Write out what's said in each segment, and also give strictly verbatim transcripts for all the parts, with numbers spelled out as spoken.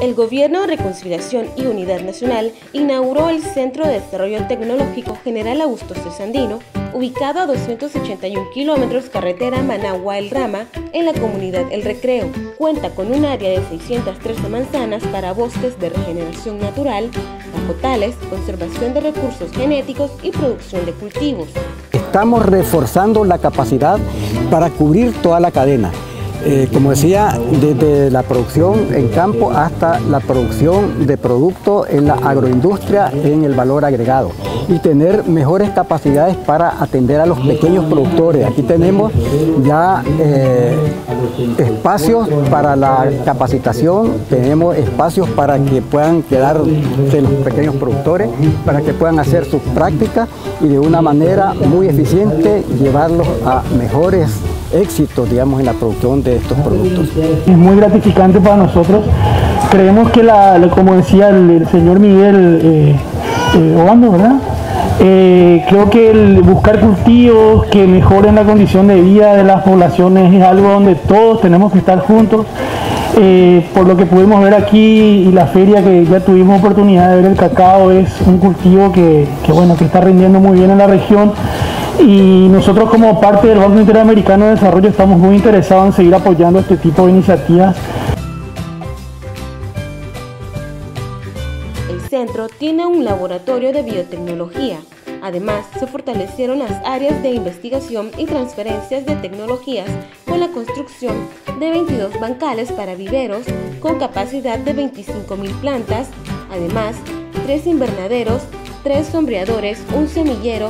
El Gobierno de Reconciliación y Unidad Nacional inauguró el Centro de Desarrollo Tecnológico General Augusto C. Sandino, ubicado a doscientos ochenta y uno kilómetros carretera Managua-El Rama, en la comunidad El Recreo. Cuenta con un área de seiscientas trece manzanas para bosques de regeneración natural, cajotales, conservación de recursos genéticos y producción de cultivos. Estamos reforzando la capacidad para cubrir toda la cadena. Eh, como decía, desde la producción en campo hasta la producción de productos en la agroindustria, en el valor agregado, y tener mejores capacidades para atender a los pequeños productores. Aquí tenemos ya eh, espacios para la capacitación, tenemos espacios para que puedan quedarse los pequeños productores, para que puedan hacer sus prácticas y de una manera muy eficiente llevarlos a mejores éxito, digamos, en la producción de estos productos. Es muy gratificante para nosotros. Creemos que, la, la, como decía el, el señor Miguel eh, eh, Obando, ¿verdad? Eh, creo que el buscar cultivos que mejoren la condición de vida de las poblaciones es algo donde todos tenemos que estar juntos. Eh, por lo que pudimos ver aquí y la feria que ya tuvimos oportunidad de ver, el cacao es un cultivo que, que, bueno, que está rindiendo muy bien en la región. Y nosotros, como parte del Banco Interamericano de Desarrollo, estamos muy interesados en seguir apoyando este tipo de iniciativas. El centro tiene un laboratorio de biotecnología. Además, se fortalecieron las áreas de investigación y transferencias de tecnologías con la construcción de veintidós bancales para viveros con capacidad de veinticinco mil plantas. Además, tres invernaderos, tres sombreadores, un semillero,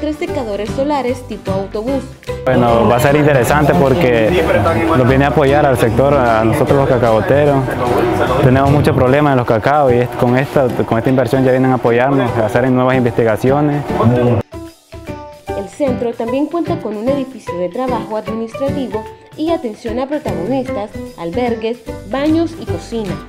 tres secadores solares tipo autobús. Bueno, va a ser interesante porque nos viene a apoyar al sector, a nosotros los cacaboteros. Tenemos muchos problemas en los cacaos y con esta, con esta inversión ya vienen a apoyarnos, a hacer nuevas investigaciones. El centro también cuenta con un edificio de trabajo administrativo y atención a protagonistas, albergues, baños y cocina.